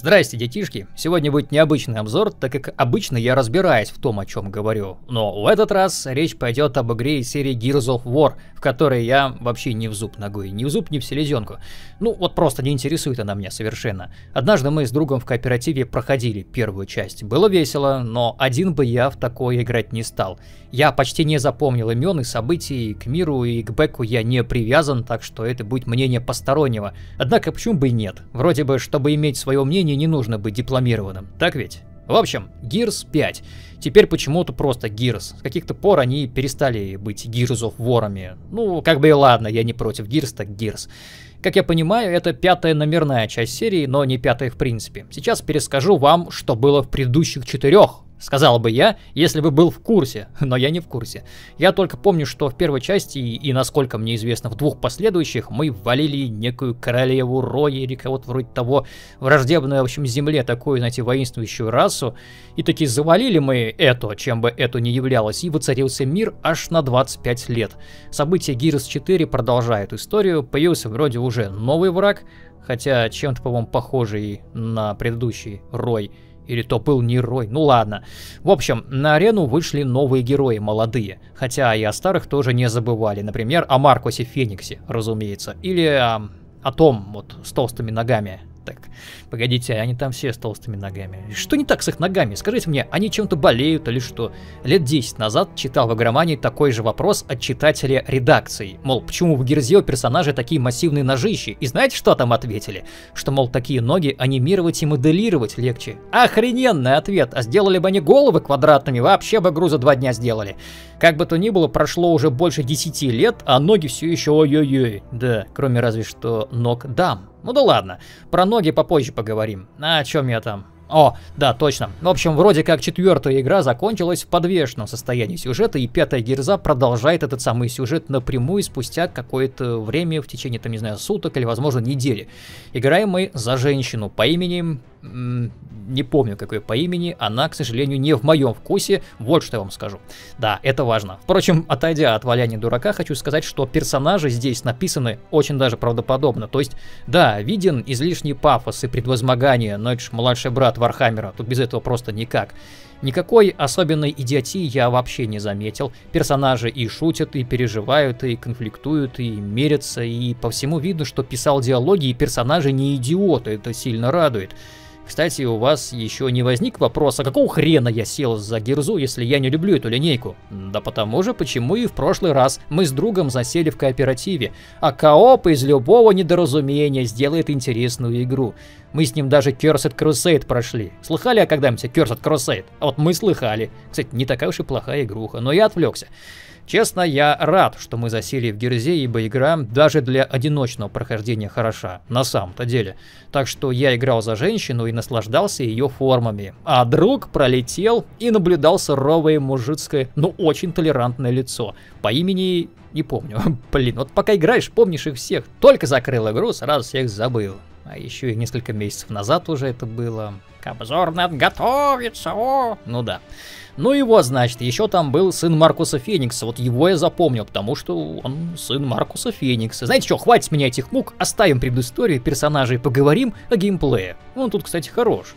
Здрасте, детишки! Сегодня будет необычный обзор, так как обычно я разбираюсь в том, о чем говорю. Но в этот раз речь пойдет об игре из серии Gears of War, в которой я вообще не в зуб ногой, не в зуб, не в селезенку. Ну вот просто не интересует она меня совершенно. Однажды мы с другом в кооперативе проходили первую часть. Было весело, но один бы я в такое играть не стал. Я почти не запомнил имен и событий, и к миру и к бэку я не привязан, так что это будет мнение постороннего. Однако почему бы и нет? Вроде бы, чтобы иметь свое мнение, не нужно быть дипломированным, так ведь? В общем, Gears 5. Теперь почему-то просто Gears. С каких-то пор они перестали быть Gears of War'ами. Ну, как бы и ладно, я не против Gears, так Gears. Как я понимаю, это пятая номерная часть серии, но не пятая в принципе. Сейчас перескажу вам, что было в предыдущих четырех. Сказал бы я, если бы был в курсе, но я не в курсе. Я только помню, что в первой части и, насколько мне известно, в двух последующих мы ввалили некую королеву Роя или кого-то вроде того, враждебную, в общем, земле, такую, знаете, воинствующую расу. И таки завалили мы эту, чем бы эту ни являлось, и воцарился мир аж на 25 лет. События Gears 4 продолжают историю, появился вроде уже новый враг, хотя чем-то, по-моему, похожий на предыдущий Рой. Или то был не Рой, ну ладно. В общем, на арену вышли новые герои, молодые. Хотя и о старых тоже не забывали. Например, о Маркусе Фениксе, разумеется. Или о том, вот, с толстыми ногами. Так, погодите, они там все с толстыми ногами. Что не так с их ногами? Скажите мне, они чем-то болеют или что? Лет 10 назад читал в Игромании такой же вопрос от читателя редакции. Мол, почему в Гирзе у персонажей такие массивные ножищи? И знаете, что там ответили? Что, мол, такие ноги анимировать и моделировать легче. Охрененный ответ! А сделали бы они головы квадратными, вообще бы игру за 2 дня сделали. Как бы то ни было, прошло уже больше 10 лет, а ноги все еще ой-ой-ой. Да, кроме разве что ног дам. Ну да ладно, про ноги попозже поговорим. А о чем я там? О, да, точно. В общем, вроде как четвертая игра закончилась в подвешенном состоянии сюжета, и пятая Гирза продолжает этот самый сюжет напрямую спустя какое-то время, в течение, там, не знаю, суток или, возможно, недели. Играем мы за женщину по имени... не помню, какое по имени, она, к сожалению, не в моем вкусе, вот что я вам скажу. Да, это важно. Впрочем, отойдя от валяния дурака, хочу сказать, что персонажи здесь написаны очень даже правдоподобно. То есть, да, виден излишний пафос и предвозмогание, но это ж младший брат Вархаммера, тут без этого просто никак. Никакой особенной идиотии я вообще не заметил. Персонажи и шутят, и переживают, и конфликтуют, и мерятся, и по всему видно, что писал диалоги, и персонажи не идиоты, это сильно радует. Кстати, у вас еще не возник вопрос, а какого хрена я сел за Гирзу, если я не люблю эту линейку? Да потому же, почему и в прошлый раз мы с другом засели в кооперативе, а кооп из любого недоразумения сделает интересную игру. Мы с ним даже Cursed Crusade прошли. Слыхали о когда-нибудь Cursed Crusade? А вот мы слыхали. Кстати, не такая уж и плохая игруха, но я отвлекся. Честно, я рад, что мы засели в Гирзе, ибо игра даже для одиночного прохождения хороша, на самом-то деле. Так что я играл за женщину и наслаждался ее формами. А друг пролетел и наблюдал суровое мужицкое, но очень толерантное лицо. По имени... не помню. Блин, вот пока играешь, помнишь их всех. Только закрыл игру, сразу всех забыл. А еще и несколько месяцев назад уже это было. К обзору надо готовиться, о! Ну да. Ну и вот, значит, еще там был сын Маркуса Феникса. Вот его я запомнил, потому что он сын Маркуса Феникса. Знаете что, хватит с меня этих мук, оставим предысторию персонажей, поговорим о геймплее. Он тут, кстати, хорош.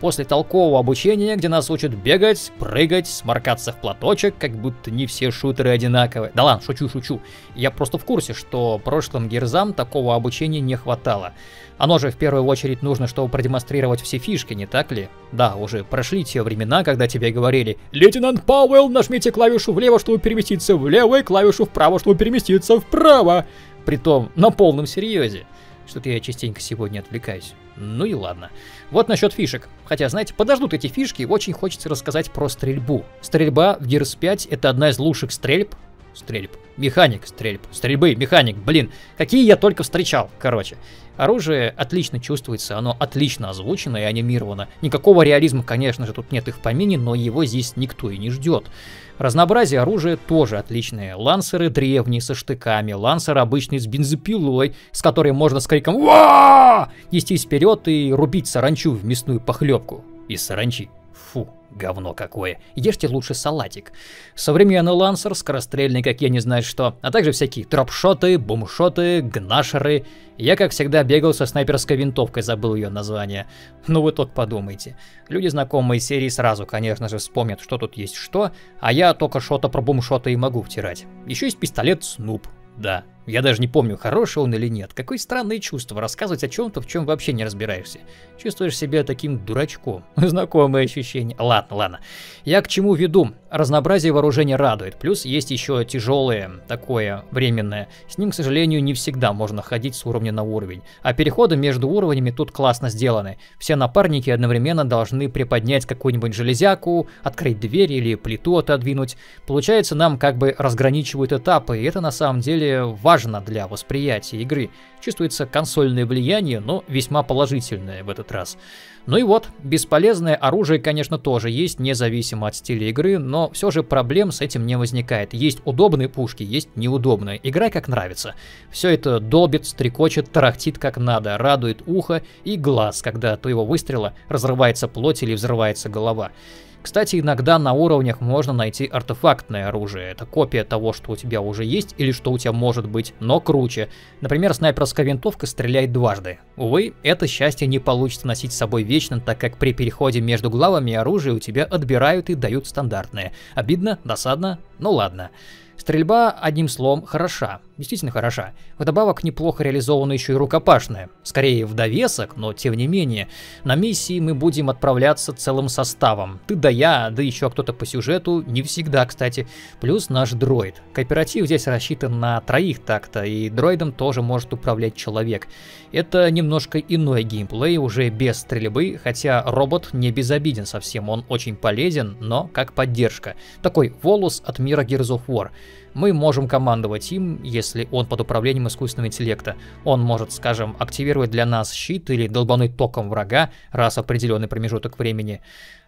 После толкового обучения, где нас учат бегать, прыгать, сморкаться в платочек, как будто не все шутеры одинаковые. Да ладно, шучу. Я просто в курсе, что прошлым Гирзам такого обучения не хватало. Оно же в первую очередь нужно, чтобы продемонстрировать все фишки, не так ли? Да, уже прошли те времена, когда тебе говорили: «Лейтенант Пауэлл, нажмите клавишу влево, чтобы переместиться влево, и клавишу вправо, чтобы переместиться вправо». Притом на полном серьезе. Что-то я частенько сегодня отвлекаюсь. Ну и ладно. Вот насчет фишек. Хотя, знаете, подождут эти фишки, очень хочется рассказать про стрельбу. Стрельба в Gears 5 это одна из лучших стрельб, механик, блин, какие я только встречал, короче. Оружие отлично чувствуется, оно отлично озвучено и анимировано. Никакого реализма, конечно же, тут нет и в помине, но его здесь никто и не ждет. Разнообразие оружия тоже отличное. Лансеры древние со штыками, лансер обычный с бензопилой, с которой можно с криком «Ва!» нестись вперед и рубить саранчу в мясную похлебку. Из саранчи. Фу, говно какое. Ешьте лучше салатик. Современный лансер, скорострельный, как я не знаю что, а также всякие тропшоты, бумшоты, гнашеры. Я, как всегда, бегал со снайперской винтовкой, забыл ее название. Ну вы только подумайте. Люди, знакомые серии, сразу, конечно же, вспомнят, что тут есть что, а я только что-то про бумшоты и могу втирать. Еще есть пистолет Снуп. Да, я даже не помню, хороший он или нет. Какое странное чувство рассказывать о чем-то, в чем вообще не разбираешься. Чувствуешь себя таким дурачком. Знакомое ощущение. Ладно, ладно. Я к чему веду? Разнообразие вооружения радует. Плюс есть еще тяжелое, такое временное. С ним, к сожалению, не всегда можно ходить с уровня на уровень. А переходы между уровнями тут классно сделаны. Все напарники одновременно должны приподнять какую-нибудь железяку, открыть дверь или плиту отодвинуть. Получается, нам как бы разграничивают этапы, и это на самом деле важно для восприятия игры. Чувствуется консольное влияние, но весьма положительное в этот раз. Ну и вот, бесполезное оружие, конечно, тоже есть, независимо от стиля игры, но все же проблем с этим не возникает. Есть удобные пушки, есть неудобные. Играй как нравится. Все это долбит, стрекочет, тарахтит как надо, радует ухо и глаз, когда от твоего выстрела разрывается плоть или взрывается голова. Кстати, иногда на уровнях можно найти артефактное оружие. Это копия того, что у тебя уже есть или что у тебя может быть, но круче. Например, снайперская винтовка стреляет дважды. Увы, это счастье не получится носить с собой вечно, так как при переходе между главами оружие у тебя отбирают и дают стандартное. Обидно, досадно, ну ладно. Стрельба, одним словом, хороша. Действительно хороша. Вдобавок, неплохо реализована еще и рукопашная. Скорее в довесок, но тем не менее. На миссии мы будем отправляться целым составом. Ты да я, да еще кто-то по сюжету. Не всегда, кстати. Плюс наш дроид. Кооператив здесь рассчитан на троих так-то, и дроидом тоже может управлять человек. Это немножко иной геймплей, уже без стрельбы, хотя робот не безобиден совсем. Он очень полезен, но как поддержка. Такой волос от мира Gears of War. Мы можем командовать им, если он под управлением искусственного интеллекта. Он может, скажем, активировать для нас щит или долбануть током врага раз определенный промежуток времени.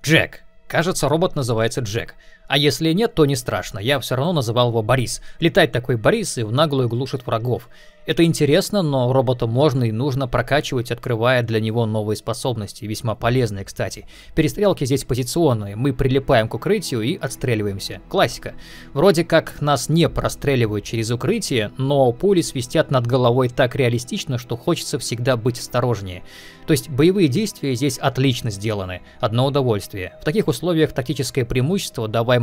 Джек. Кажется, робот называется Джек. А если нет, то не страшно, я все равно называл его Борис. Летает такой Борис и в наглую глушит врагов. Это интересно, но робота можно и нужно прокачивать, открывая для него новые способности, весьма полезные, кстати. Перестрелки здесь позиционные, мы прилипаем к укрытию и отстреливаемся. Классика. Вроде как нас не простреливают через укрытие, но пули свистят над головой так реалистично, что хочется всегда быть осторожнее. То есть боевые действия здесь отлично сделаны, одно удовольствие. В таких условиях тактическое преимущество, даваемое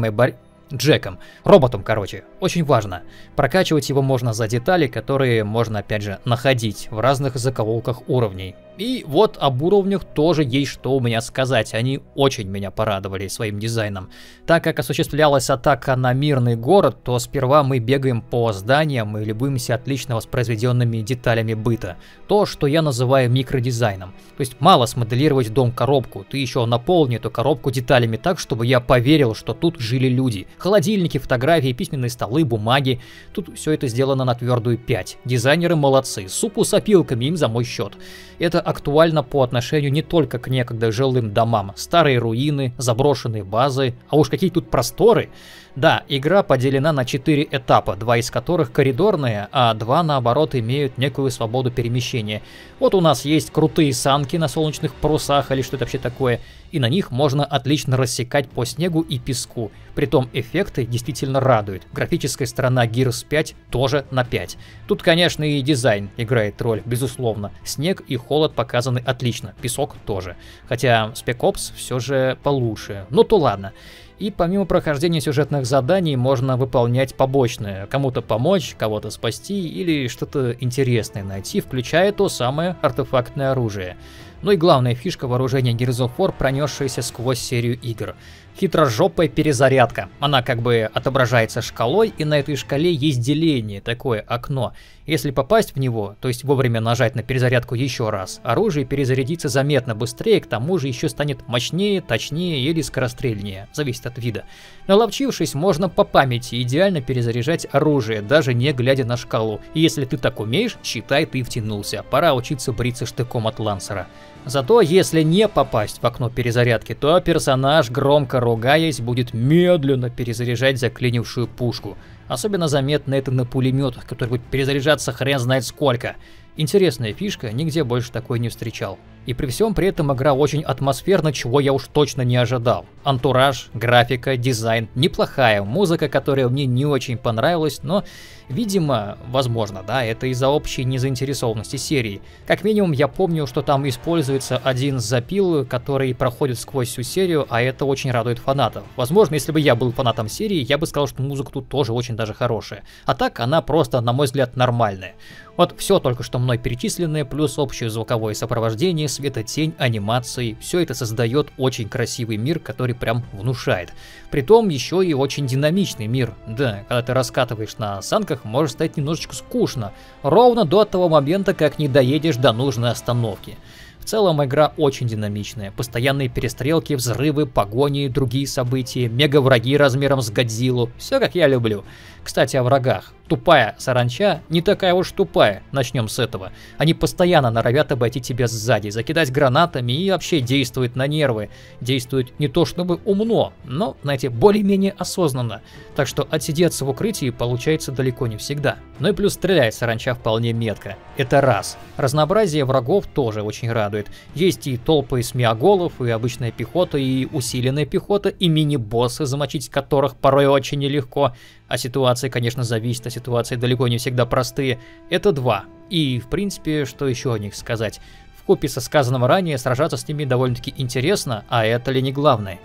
Джеком, роботом, короче, очень важно. Прокачивать его можно за детали, которые можно, опять же, находить в разных закоулках уровней. И вот об уровнях тоже есть что у меня сказать, они очень меня порадовали своим дизайном. Так как осуществлялась атака на мирный город, то сперва мы бегаем по зданиям и любуемся отлично воспроизведенными деталями быта. То, что я называю микродизайном. То есть мало смоделировать дом-коробку, ты еще наполни эту коробку деталями так, чтобы я поверил, что тут жили люди. Холодильники, фотографии, письменные столы, бумаги. Тут все это сделано на твердую 5. Дизайнеры молодцы, супу с опилками им за мой счет. Это актуально по отношению не только к некогда жилым домам, старые руины, заброшенные базы, а уж какие тут просторы. Да, игра поделена на 4 этапа, 2 из которых коридорные, а 2 наоборот имеют некую свободу перемещения. Вот у нас есть крутые санки на солнечных парусах или что это вообще такое, и на них можно отлично рассекать по снегу и песку. Притом эффекты действительно радуют. Графическая сторона Gears 5 тоже на 5. Тут, конечно, и дизайн играет роль, безусловно. Снег и холод показаны отлично, песок тоже. Хотя Spec Ops все же получше, ну то ладно. И помимо прохождения сюжетных заданий можно выполнять побочные. Кому-то помочь, кого-то спасти или что-то интересное найти, включая то самое артефактное оружие. Ну и главная фишка вооружения Gears of War, пронесшаяся сквозь серию игр. Хитрожопая перезарядка. Она как бы отображается шкалой, и на этой шкале есть деление, такое окно. Если попасть в него, то есть вовремя нажать на перезарядку еще раз, оружие перезарядится заметно быстрее, к тому же еще станет мощнее, точнее или скорострельнее, зависит от вида. Наловчившись, можно по памяти идеально перезаряжать оружие, даже не глядя на шкалу. И если ты так умеешь, считай, ты втянулся. Пора учиться бриться штыком от лансера. Зато если не попасть в окно перезарядки, то персонаж, громко ругаясь, будет медленно перезаряжать заклинившую пушку. Особенно заметно это на пулеметах, которые будут перезаряжаться хрен знает сколько. Интересная фишка, нигде больше такой не встречал. И при всем при этом игра очень атмосферна, чего я уж точно не ожидал. Антураж, графика, дизайн, неплохая музыка, которая мне не очень понравилась, но, видимо, возможно, да, это из-за общей незаинтересованности серии. Как минимум, я помню, что там используется один запил, который проходит сквозь всю серию, а это очень радует фанатов. Возможно, если бы я был фанатом серии, я бы сказал, что музыка тут тоже очень даже хорошая. А так, она просто, на мой взгляд, нормальная. Вот все только что мной перечисленное, плюс общее звуковое сопровождение, светотень, анимации, все это создает очень красивый мир, который прям внушает. Притом еще и очень динамичный мир. Да, когда ты раскатываешь на санках, может стать немножечко скучно, ровно до того момента, как не доедешь до нужной остановки. В целом игра очень динамичная, постоянные перестрелки, взрывы, погони, другие события, мега-враги размером с Годзиллу, все как я люблю. Кстати, о врагах. Тупая саранча не такая уж тупая, начнем с этого. Они постоянно норовят обойти тебя сзади, закидать гранатами и вообще действуют на нервы. Действуют не то чтобы умно, но, знаете, более-менее осознанно. Так что отсидеться в укрытии получается далеко не всегда. Ну и плюс стреляет саранча вполне метко. Это раз. Разнообразие врагов тоже очень радует. Есть и толпы смеоголов, и обычная пехота, и усиленная пехота, и мини-боссы, замочить которых порой очень нелегко. А ситуации, конечно, зависит, а ситуации далеко не всегда простые. Это два. И, в принципе, что еще о них сказать? Вкупе со сказанным ранее, сражаться с ними довольно-таки интересно, а это ли не главное?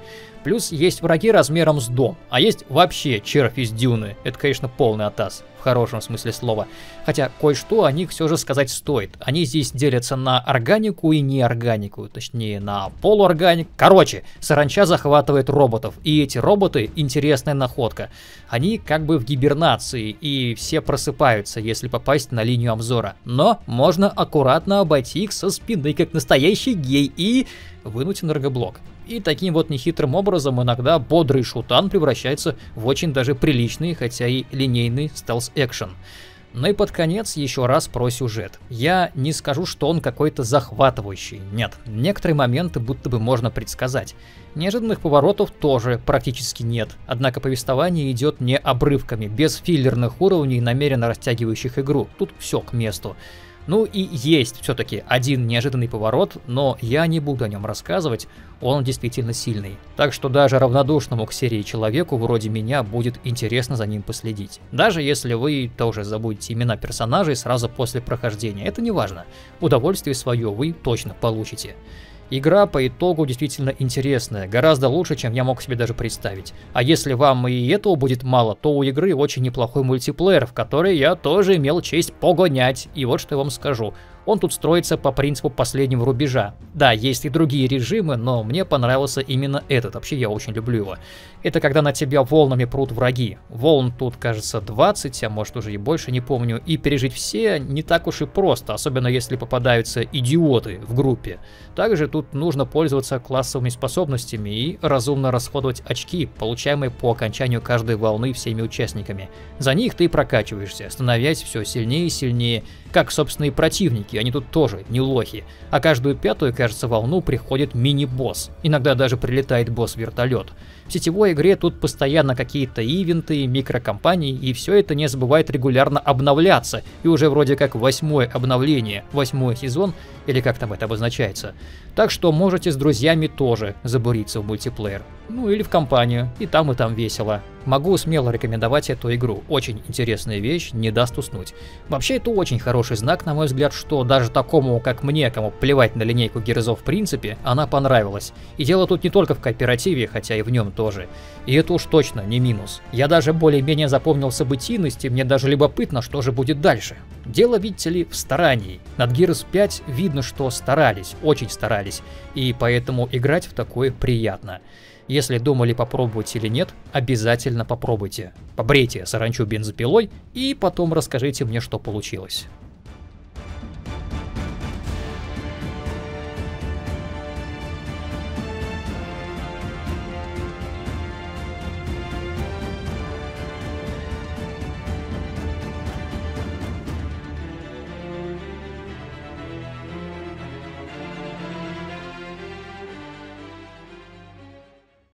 Плюс есть враги размером с дом, а есть вообще червь из дюны. Это, конечно, полный атас, в хорошем смысле слова. Хотя кое-что о них все же сказать стоит. Они здесь делятся на органику и неорганику, точнее на полуорганик. Короче, саранча захватывает роботов, и эти роботы — интересная находка. Они как бы в гибернации, и все просыпаются, если попасть на линию обзора. Но можно аккуратно обойти их со спины, как настоящий гей, и вынуть энергоблок. И таким вот нехитрым образом иногда бодрый шутан превращается в очень даже приличный, хотя и линейный стелс-экшен. Ну и под конец еще раз про сюжет. Я не скажу, что он какой-то захватывающий. Нет, некоторые моменты будто бы можно предсказать. Неожиданных поворотов тоже практически нет. Однако повествование идет не обрывками, без филлерных уровней, намеренно растягивающих игру. Тут все к месту. Ну и есть все-таки один неожиданный поворот, но я не буду о нем рассказывать, он действительно сильный. Так что даже равнодушному к серии человеку вроде меня будет интересно за ним последить. Даже если вы тоже забудете имена персонажей сразу после прохождения, это не важно. Удовольствие свое вы точно получите. Игра по итогу действительно интересная, гораздо лучше, чем я мог себе даже представить. А если вам и этого будет мало, то у игры очень неплохой мультиплеер, в который я тоже имел честь погонять. И вот что я вам скажу. Он тут строится по принципу последнего рубежа. Да, есть и другие режимы, но мне понравился именно этот. Вообще, я очень люблю его. Это когда на тебя волнами прут враги. Волн тут, кажется, 20, а может уже и больше, не помню. И пережить все не так уж и просто, особенно если попадаются идиоты в группе. Также тут нужно пользоваться классовыми способностями и разумно расходовать очки, получаемые по окончанию каждой волны всеми участниками. За них ты прокачиваешься, становясь все сильнее и сильнее, как, собственно, и противники. Они тут тоже не лохи. А каждую пятую, кажется, волну приходит мини-босс. Иногда даже прилетает босс-вертолет. В сетевой игре тут постоянно какие-то ивенты, микрокомпании, и все это не забывает регулярно обновляться. И уже вроде как 8-е обновление, 8-й сезон, или как там это обозначается. Так что можете с друзьями тоже забуриться в мультиплеер. Ну или в компанию, и там весело. Могу смело рекомендовать эту игру. Очень интересная вещь, не даст уснуть. Вообще, это очень хороший знак, на мой взгляд, что даже такому, как мне, кому плевать на линейку Гирзов в принципе, она понравилась. И дело тут не только в кооперативе, хотя и в нем тоже. И это уж точно не минус. Я даже более-менее запомнил событийность, и мне даже любопытно, что же будет дальше. Дело, видите ли, в старании. Над Gears 5 видно, что старались, очень старались, и поэтому играть в такое приятно. Если думали попробовать или нет, обязательно попробуйте. Побрейте саранчу бензопилой и потом расскажите мне, что получилось.